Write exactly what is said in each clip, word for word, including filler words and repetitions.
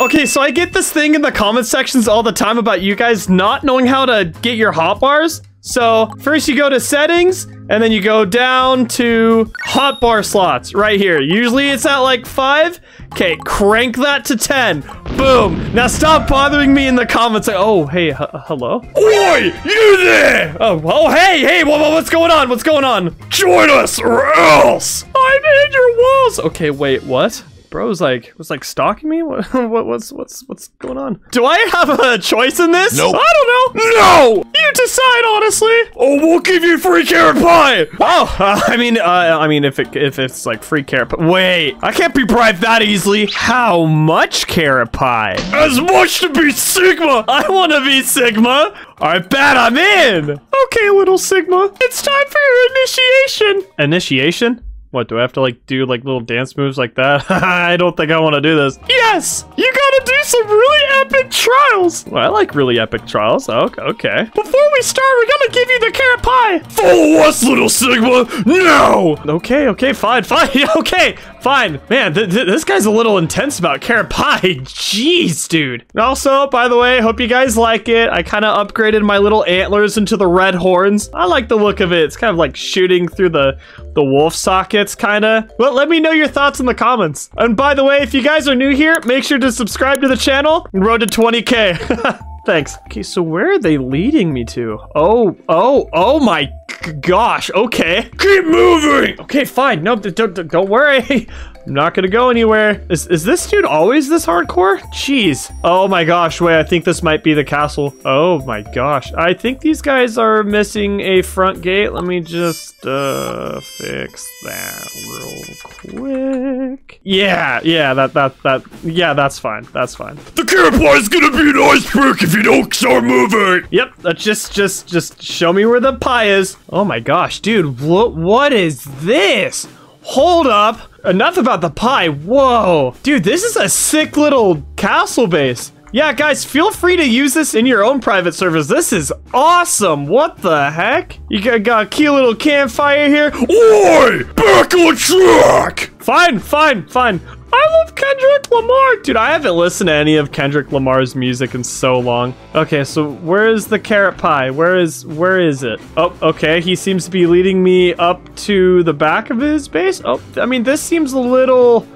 Okay, so I get this thing in the comment sections all the time about you guys not knowing how to get your hotbars. So first you go to settings and then you go down to hotbar slots right here. Usually it's at like five. Okay, crank that to ten. Boom. Now stop bothering me in the comments. Like, oh, hey, hello? Oi, you there? Oh, oh hey, hey, whoa, whoa, what's going on? What's going on? Join us or else. I'm in your walls. Okay, wait, what? Bro's like was like stalking me. What, what what's what's what's going on? Do I have a choice in this? No, nope. I don't know. No, you decide honestly. Oh, we'll give you free carrot pie. Oh, uh, I mean, uh, I mean, if it if it's like free carrot pie. Wait, I can't be bribed that easily. How much carrot pie? As much to be Sigma. I want to be Sigma. I bet I'm in. Okay, little Sigma. It's time for your initiation. Initiation? What, do I have to like do like little dance moves like that? I don't think I want to do this. Yes, you gotta do some really epic trials. Well, I like really epic trials. Oh, okay. Before we start, we're gonna give you the carrot pie. Follow us, little Sigma. No. Okay, okay, fine, fine. Okay, fine. Man, th th this guy's a little intense about carrot pie. Jeez, dude. Also, by the way, hope you guys like it. I kind of upgraded my little antlers into the red horns. I like the look of it. It's kind of like shooting through the the wolf socket. Kind of. Well, let me know your thoughts in the comments. And by the way, if you guys are new here, make sure to subscribe to the channel and road to twenty K. Thanks. Okay, so where are they leading me to? Oh, oh, oh my gosh. Okay. Keep moving. Okay, fine. No, don't, don't worry. I'm not gonna go anywhere. Is, is this dude always this hardcore? Jeez. Oh my gosh, wait, I think this might be the castle. Oh my gosh. I think these guys are missing a front gate. Let me just uh, fix that real quick. Yeah, yeah, that, that, that, yeah, that's fine, that's fine. The carrot pie is gonna be an iceberg if you don't start moving. Yep, that's just, just, just show me where the pie is. Oh my gosh, dude, what, what is this? Hold up. Enough about the pie. Whoa. Dude, this is a sick little castle base. Yeah, guys, feel free to use this in your own private servers. This is awesome. What the heck? You got a cute little campfire here. Oi! Back on track! Fine, fine, fine. I love Kendrick Lamar. Dude, I haven't listened to any of Kendrick Lamar's music in so long. Okay, so where is the carrot pie? Where is, where is it? Oh, okay. He seems to be leading me up to the back of his base. Oh, I mean, this seems a little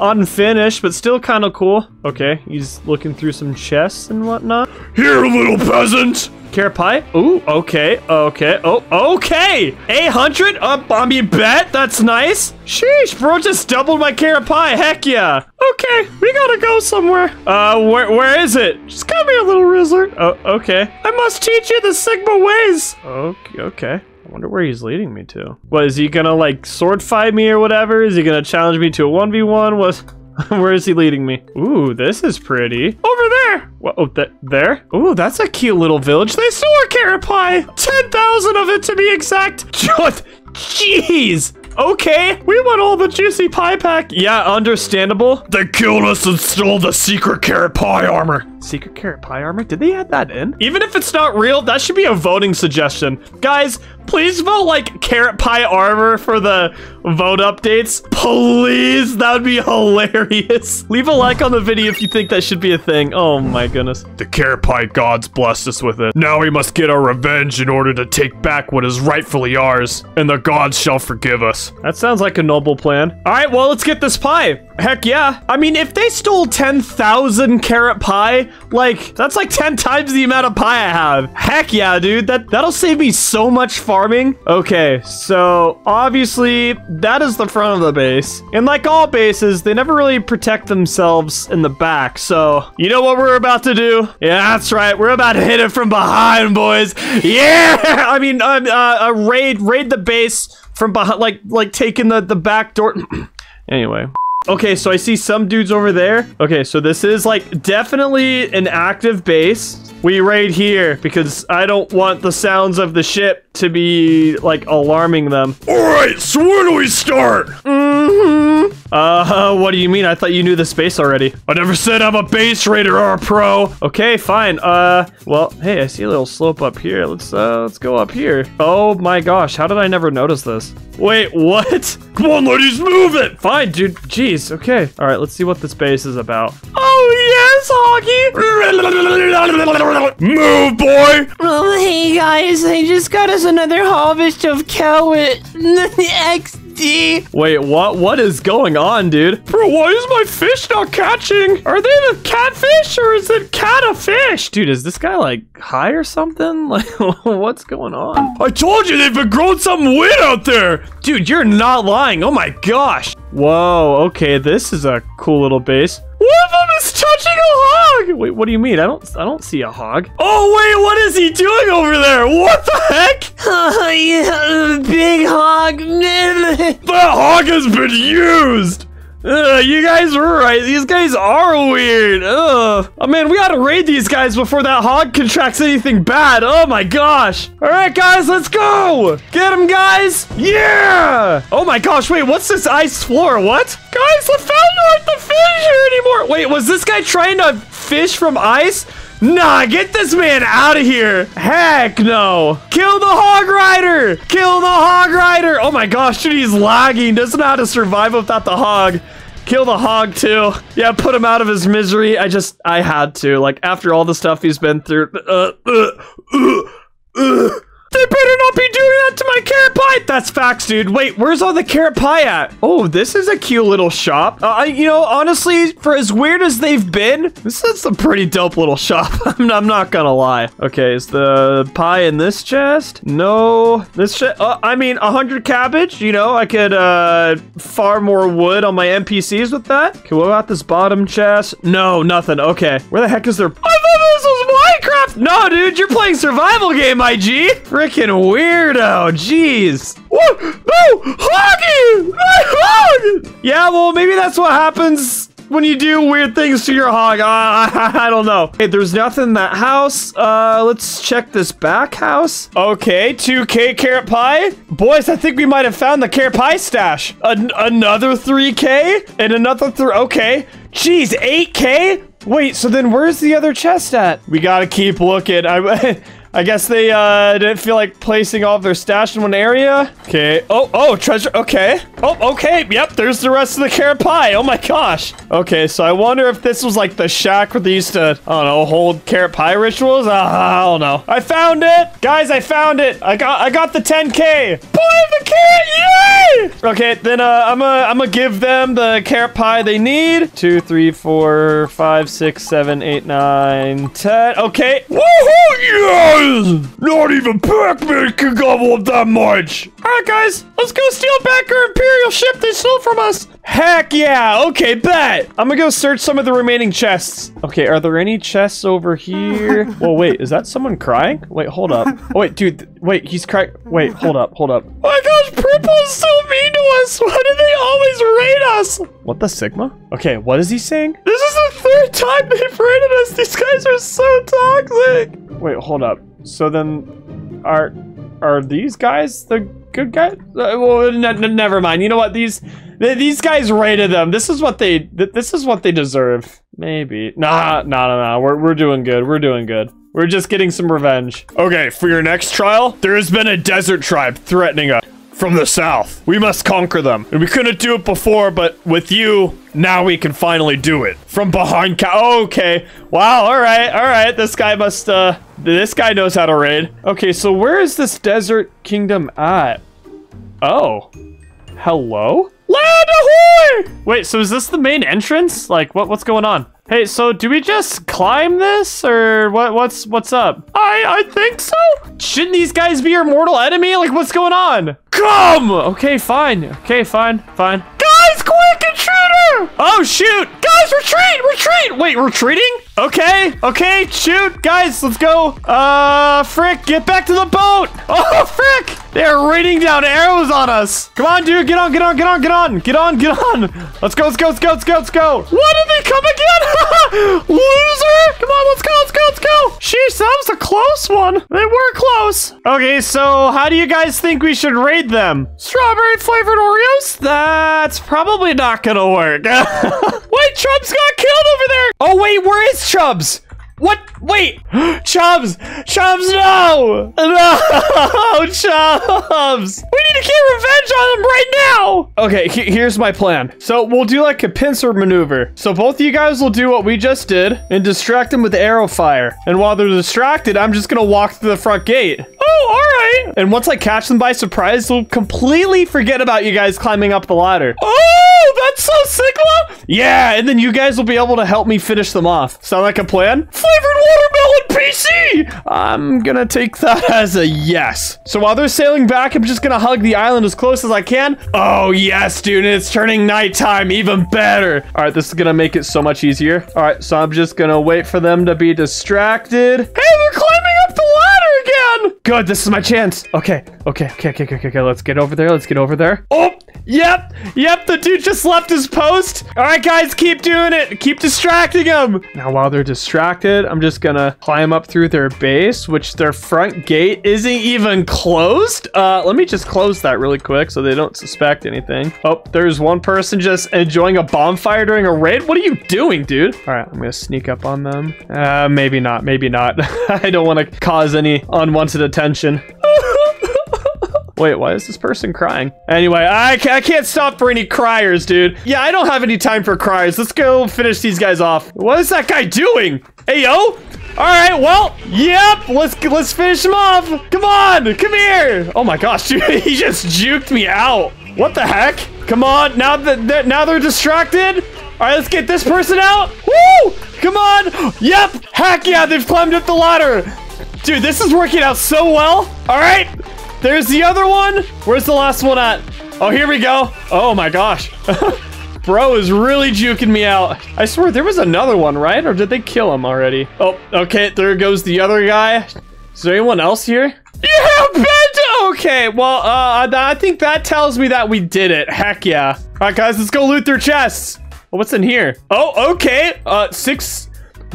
unfinished, but still kind of cool. Okay, he's looking through some chests and whatnot. Here, little peasant. Carrot pie? Ooh, okay, okay, oh, okay! eight hundred up, I mean, bet, that's nice. Sheesh, bro just doubled my carrot pie, heck yeah. Okay, we gotta go somewhere. Uh, where, where is it? Just come here, little Rizzler. Oh, okay. I must teach you the Sigma ways. Okay, okay. I wonder where he's leading me to. What, is he gonna, like, sword fight me or whatever? Is he gonna challenge me to a one v one? What? Where is he leading me? Ooh, this is pretty. Over there! What, oh, th there? Ooh, that's a cute little village. They stole a carrot pie! ten thousand of it to be exact! Jeez! Okay, we want all the juicy pie pack. Yeah, understandable. They killed us and stole the secret carrot pie armor. Secret carrot pie armor? Did they add that in? Even if it's not real, that should be a voting suggestion. Guys, please vote like carrot pie armor for the vote updates. Please, that would be hilarious. Leave a like on the video if you think that should be a thing. Oh my goodness. The carrot pie gods blessed us with it. Now we must get our revenge in order to take back what is rightfully ours, and the gods shall forgive us. That sounds like a noble plan. All right, well, let's get this pie. Heck yeah. I mean, if they stole ten thousand carrot pie, like, that's like ten times the amount of pie I have. Heck yeah, dude. That, that'll save me so much farming. Okay, so obviously that is the front of the base. And like all bases, they never really protect themselves in the back. So you know what we're about to do? Yeah, that's right. We're about to hit it from behind, boys. Yeah! I mean, uh, uh, raid, raid the base from behind, like, like taking the, the back door. Anyway. Okay, so I see some dudes over there. Okay, so this is like definitely an active base. We raid here because I don't want the sounds of the ship to be like alarming them. All right, so where do we start? Mm-hmm. Uh, what do you mean? I thought you knew the space already. I never said I'm a base raider or a pro. Okay, fine. Uh, well, hey, I see a little slope up here. Let's, uh, let's go up here. Oh my gosh, how did I never notice this? Wait, what? Come on, ladies, move it. Fine, dude. Jeez, okay. All right, let's see what this base is about. Oh, yeah. It's Hoggy. Move, boy. Oh, hey, guys. They just got us another harvest of Kelwit. X. Wait, what? What is going on, dude? Bro, why is my fish not catching? Are they the catfish or is it cat a fish? Dude, is this guy like high or something? Like, what's going on? I told you they've been growing something weird out there. Dude, you're not lying. Oh my gosh. Whoa, okay, this is a cool little base. One of them is touching a hog! Wait, what do you mean? I don't I don't see a hog. Oh, wait, what is he doing over there? What the heck? Oh, yeah, big hog. The hog has been used! Ugh, you guys were right. These guys are weird. Ugh. Oh, man, we gotta raid these guys before that hog contracts anything bad. Oh, my gosh. All right, guys, let's go. Get him, guys. Yeah. Oh, my gosh. Wait, what's this ice floor? What? Guys, the fountain aren't the fish here anymore. Wait, was this guy trying to fish from ice? Nah, get this man out of here. Heck no. Kill the hog rider. Kill the hog rider. Oh my gosh, dude, he's lagging. Doesn't know how to survive without the hog. Kill the hog too. Yeah, put him out of his misery. I just, I had to. Like, after all the stuff he's been through. Uh, uh, uh, uh. They better not be doing that to my carrot pie. That's facts, dude. Wait, where's all the carrot pie at? Oh, this is a cute little shop. Uh, I, you know, honestly, for as weird as they've been, this is a pretty dope little shop. I'm, I'm not gonna lie. Okay, is the pie in this chest? No, this chest. Uh, I mean, one hundred cabbage. You know, I could uh, farm more wood on my N P Cs with that. Okay, what about this bottom chest? No, nothing. Okay, where the heck is their? I thought this was Minecraft. No, dude, you're playing survival game, I G. Freaking weirdo, jeez. Whoa, no, Hoggy, my hog! Yeah, well, maybe that's what happens when you do weird things to your hog. Uh, I don't know. Hey, there's nothing in that house. Uh, let's check this back house. Okay, two K carrot pie. Boys, I think we might have found the carrot pie stash. An another three K and another three, okay. Jeez, eight K? Wait, so then where's the other chest at? We gotta keep looking. I. I guess they uh, didn't feel like placing all of their stash in one area. Okay. Oh, oh, treasure. Okay. Oh, okay. Yep, there's the rest of the carrot pie. Oh my gosh. Okay, so I wonder if this was like the shack where they used to, I don't know, hold carrot pie rituals. Uh, I don't know. I found it. Guys, I found it. I got I got the ten K. Boy, the carrot, yay! Okay, then uh, I'm gonna I'm gonna give them the carrot pie they need. Two, three, four, five, six, seven, eight, nine, ten. Okay. Woohoo! Yeah! Not even Pac-Man can gobble up that much. All right, guys, let's go steal back our Imperial ship they stole from us. Heck yeah, okay, bet. I'm gonna go search some of the remaining chests. Okay, are there any chests over here? Whoa, wait, is that someone crying? Wait, hold up. Oh, wait, dude, wait, he's crying. Wait, hold up, hold up. Oh my gosh, Purple is so mean to us. Why do they always raid us? What the Sigma? Okay, what is he saying? This is the third time they've raided us. These guys are so toxic. Wait, hold up. So then, are are these guys the good guys? Uh, well, ne ne never mind. You know what? These th these guys raided them. This is what they th this is what they deserve. Maybe. Nah, nah, nah, nah. We're we're doing good. We're doing good. We're just getting some revenge. Okay, for your next trial, there has been a desert tribe threatening us from the south. We must conquer them. And we couldn't do it before, but with you, now we can finally do it. From behind cow. Okay. Wow. All right. All right. This guy must, uh, this guy knows how to raid. Okay. So where is this desert kingdom at? Oh, hello? Land ahoy! Wait, so is this the main entrance? Like, what, what's going on? Hey, so do we just climb this or what? What's what's up? I I think so. Shouldn't these guys be your mortal enemy? Like, what's going on? Come! Okay, fine. Okay, fine, fine. Guys, quick, intruder! Oh shoot! Guys, retreat, retreat! Wait, retreating? Okay, okay, shoot, guys, let's go. Uh, frick, get back to the boat! Oh frick! They're raining down arrows on us. Come on, dude, get on, get on, get on, get on, get on, get on. Let's go, let's go, let's go, let's go, let's go. Why did they come again? Loser! Come on, let's go, let's go, let's go! Sheesh, that was a close one. They were close. Okay, so how do you guys think we should raid them? Strawberry flavored Oreos? That's probably not gonna work. Wait, Chubbs got killed over there! Oh wait, where is Chubbs? What? Wait! Chubbs! Chubbs, no! No! Chubbs! We need to get revenge on him right now! Okay, he here's my plan. So, we'll do like a pincer maneuver. So, both of you guys will do what we just did and distract them with arrow fire. And while they're distracted, I'm just gonna walk through the front gate. Oh, alright! And once I catch them by surprise, they'll completely forget about you guys climbing up the ladder. Oh, that's so Sigma! Yeah, and then you guys will be able to help me finish them off. Sound like a plan? Flavored watermelon P C! I'm gonna take that as a yes. So while they're sailing back, I'm just gonna hug the island as close as I can. Oh yes, dude, it's turning nighttime, even better. All right, this is gonna make it so much easier. All right, so I'm just gonna wait for them to be distracted. Hey, they're climbing up the ladder again! Good, this is my chance. Okay, okay, okay, okay, okay, okay, let's get over there, let's get over there. Oh! Yep, yep, the dude just left his post. All right, guys, keep doing it. Keep distracting them. Now, while they're distracted, I'm just gonna climb up through their base, which their front gate isn't even closed. Uh, let me just close that really quick so they don't suspect anything. Oh, there's one person just enjoying a bonfire during a raid. What are you doing, dude? All right, I'm gonna sneak up on them. Uh, maybe not, maybe not. I don't wanna cause any unwanted attention. Wait, why is this person crying? Anyway, I, ca I can't stop for any criers, dude. Yeah, I don't have any time for criers. Let's go finish these guys off. What is that guy doing? Hey, yo. All right, well, yep, let's let's finish him off. Come on, come here. Oh my gosh, dude, he just juked me out. What the heck? Come on, now that they're, now they're distracted. All right, let's get this person out. Woo, come on. Yep, heck yeah, they've climbed up the ladder. Dude, this is working out so well. All right. There's the other one. Where's the last one at? Oh, here we go. Oh my gosh. Bro is really juking me out. I swear there was another one, right? Or did they kill him already? Oh, okay. There goes the other guy. Is there anyone else here? Yeah, Bento! Okay, well, uh, I think that tells me that we did it. Heck yeah. All right, guys, let's go loot their chests. Oh, what's in here? Oh, okay. Uh, six...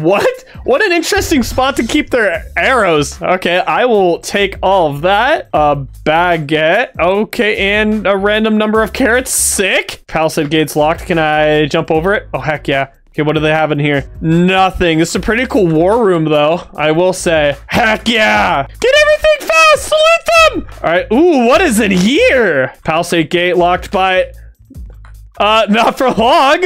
What? What an interesting spot to keep their arrows. Okay, I will take all of that. A baguette. Okay, and a random number of carrots. Sick. Palisade gate's locked. Can I jump over it? Oh, heck yeah. Okay, what do they have in here? Nothing. This is a pretty cool war room, though, I will say. Heck yeah! Get everything fast! Salute them! All right. Ooh, what is in here? Palisade gate locked by... Uh, not for long.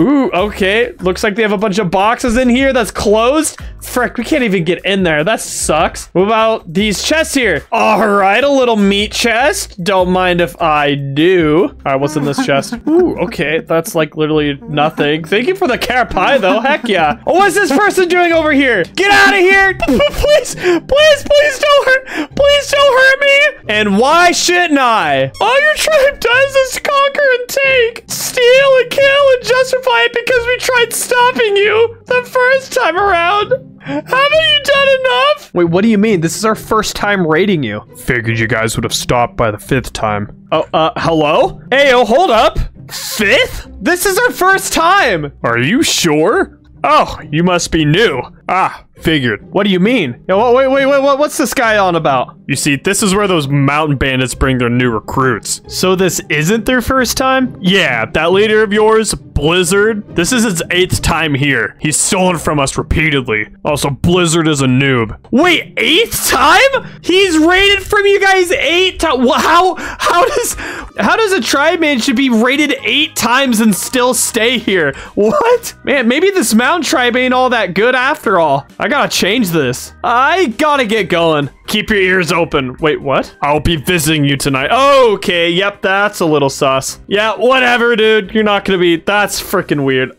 Ooh, okay. Looks like they have a bunch of boxes in here that's closed. Frick, we can't even get in there. That sucks. What about these chests here? All right, a little meat chest. Don't mind if I do. All right, what's in this chest? Ooh, okay. That's like literally nothing. Thank you for the care pie, though. Heck yeah. Oh, what's this person doing over here? Get out of here. Please, please, please don't hurt. Please don't hurt me. And why shouldn't I? All your tribe does is conquer and take. Steal and kill and justify it because we tried stopping you the first time around. Haven't you done enough? Wait, what do you mean? This is our first time raiding you. Figured you guys would have stopped by the fifth time. Oh, uh, hello? Hey, oh, hold up. Fifth? This is our first time. Are you sure? Oh, you must be new. Ah, figured. What do you mean? Yo, wait, wait, wait, what's this guy on about? You see, this is where those mountain bandits bring their new recruits. So this isn't their first time? Yeah, that leader of yours, Blizzard, this is his eighth time here. He's stolen from us repeatedly. Also, Blizzard is a noob. Wait, eighth time? He's raided from you guys eight times? How, how, does, how does a tribe man should be raided eight times and still stay here? What? Man, maybe this mountain tribe ain't all that good after all. I gotta change this. I gotta get going. Keep your ears open. Wait, what? I'll be visiting you tonight. Okay, yep, that's a little sus. Yeah, whatever, dude. You're not gonna be... That's freaking weird.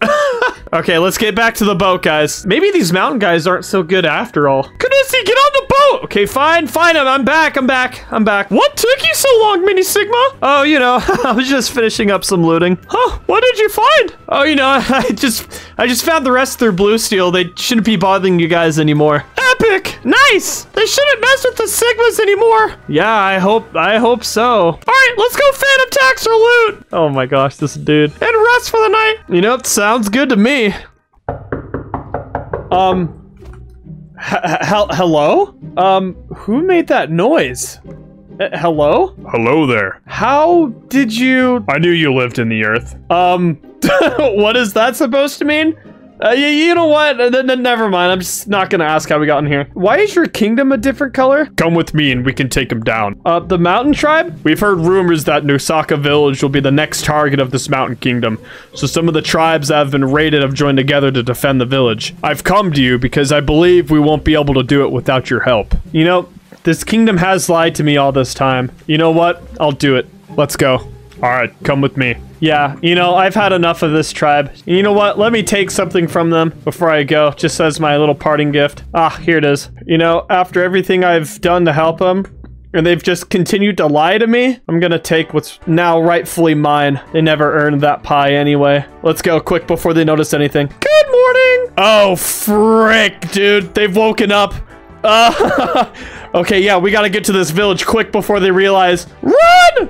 Okay, let's get back to the boat, guys. Maybe these mountain guys aren't so good after all. Caduceus, get on the boat! Okay, fine, fine. I'm, I'm back, I'm back, I'm back. What took you so long, Mini Sigma? Oh, you know, I was just finishing up some looting. Huh, what did you find? Oh, you know, I just I just found the rest of their bluesteel. They shouldn't be bothering you guys anymore. Epic! Nice! They shouldn't mess with the Sigmas anymore. Yeah, I hope, I hope so. All right, let's go phantom tax or loot. Oh my gosh, this dude. And rest for the night. You know, it sounds good to me. Um, hello? Um, who made that noise? Uh, hello? Hello there. How did you... I knew you lived in the earth. Um, what is that supposed to mean? Uh, you, you know what? Uh, never mind. I'm just not gonna ask how we got in here. Why is your kingdom a different color? Come with me and we can take him down. Uh, the mountain tribe? We've heard rumors that Nusaka Village will be the next target of this mountain kingdom. So some of the tribes that have been raided have joined together to defend the village. I've come to you because I believe we won't be able to do it without your help. You know, this kingdom has lied to me all this time. You know what? I'll do it. Let's go. All right, come with me. Yeah, you know, I've had enough of this tribe. You know what? Let me take something from them before I go, just as my little parting gift. Ah, here it is. You know, after everything I've done to help them, and they've just continued to lie to me, I'm gonna take what's now rightfully mine. They never earned that pie anyway. Let's go quick before they notice anything. Good morning! Oh, frick, dude. They've woken up. Uh, okay, yeah, we gotta get to this village quick before they realize. Run!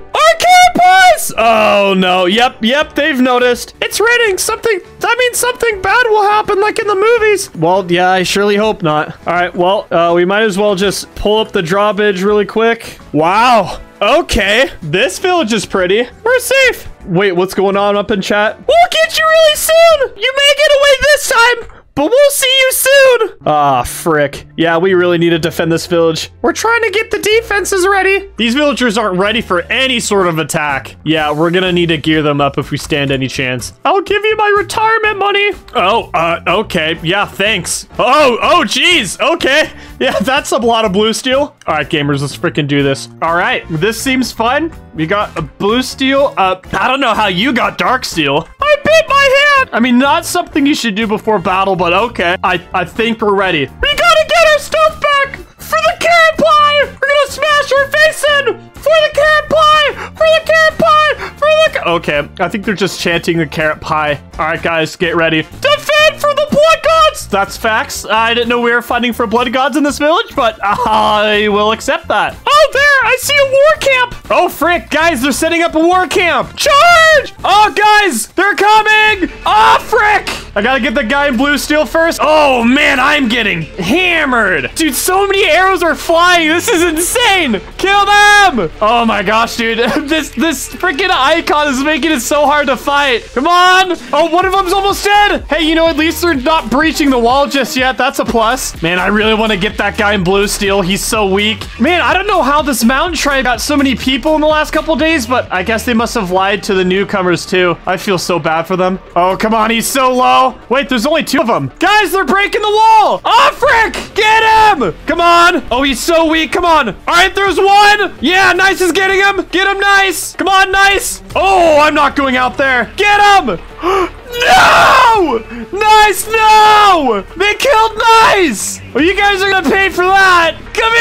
Campus! Oh no, yep, yep, they've noticed. It's raining, something, I mean something bad will happen like in the movies. Well, yeah, I surely hope not. All right, well, uh, we might as well just pull up the drawbridge really quick. Wow, okay, this village is pretty. We're safe. Wait, what's going on up in chat? We'll get you really soon. You may get away this time, but we'll see you soon. Ah, frick. Yeah, we really need to defend this village. We're trying to get the defenses ready. These villagers aren't ready for any sort of attack. Yeah, we're gonna need to gear them up if we stand any chance. I'll give you my retirement money. Oh, uh, okay. Yeah, thanks. Oh, oh, geez. Okay. Yeah, that's a lot of blue steel. All right, gamers, let's freaking do this. All right, this seems fun. We got a blue steel. Uh, I don't know how you got dark steel. I bit my hand. I mean, not something you should do before battle, but okay. I, I think we're ready. We gotta get our stuff back for the carrot pie. We're gonna smash our face in for the carrot pie, for the carrot pie, for the... Okay, I think they're just chanting the carrot pie. All right, guys, get ready. Defend for the blood gods. That's facts. I didn't know we were fighting for blood gods in this village, but I will accept that. Oh, there, I see a war camp. Oh, frick, guys, they're setting up a war camp. Charge! Oh, guys, they're coming. Oh, frick. I gotta get the guy in blue steel first. Oh man, I'm getting hammered. Dude, so many arrows are flying. This is insane. Kill them. Oh my gosh, dude. This this freaking icon is making it so hard to fight. Come on. Oh, one of them's almost dead. Hey, you know, at least they're not breaching the wall just yet. That's a plus. Man, I really want to get that guy in blue steel. He's so weak. Man, I don't know how this mountain tribe got so many people in the last couple days, but I guess they must have lied to the newcomers too. I feel so bad for them. Oh, come on. He's so low. Wait, there's only two of them. Guys, they're breaking the wall. Oh, frick. Get him. Come on. Oh, he's so weak. Come on. All right, there's one. Yeah, Nice is getting him. Get him, Nice. Come on, Nice. Oh, I'm not going out there. Get him. No! Nice, no! They killed Nice! Well, you guys are gonna pay for that! Come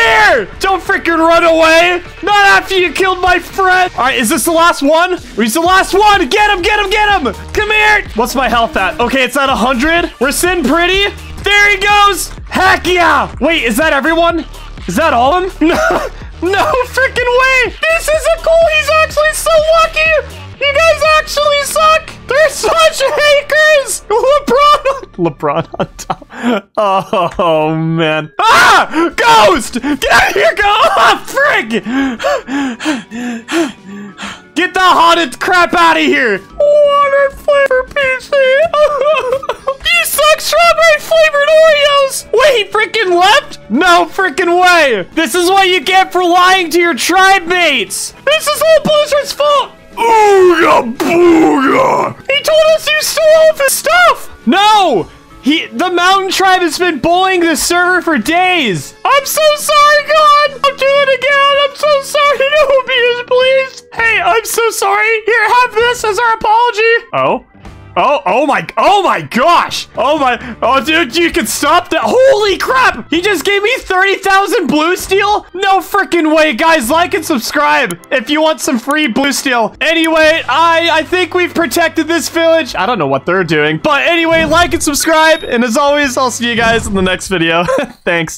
here! Don't freaking run away! Not after you killed my friend! All right, is this the last one? He's the last one! Get him, get him, get him! Come here! What's my health at? Okay, it's at one hundred. We're sitting pretty. There he goes! Heck yeah! Wait, is that everyone? Is that all of them? No, no freaking way! This isn't cool! He's actually so lucky! You guys actually suck! They're such haters! LeBron! LeBron on top. Oh, man. Ah! Ghost! Get out of here! Go! Oh, frig! Get the haunted crap out of here! Water flavor P C! You suck strawberry flavored Oreos! Wait, he freaking left? No freaking way! This is what you get for lying to your tribe mates! This is all Blizzard's fault! Booga booga! He told us you stole all of his stuff! No! He, the mountain tribe has been bullying the server for days! I'm so sorry, God! I'll do it again! I'm so sorry! Don't be displeased! Hey, I'm so sorry! Here, have this as our apology! Oh? Oh, oh my, oh my gosh. Oh my, oh dude, you can stop that. Holy crap. He just gave me thirty thousand blue steel. No freaking way, guys. Like and subscribe if you want some free blue steel. Anyway, I, I think we've protected this village. I don't know what they're doing, but anyway, like and subscribe. And as always, I'll see you guys in the next video. Thanks.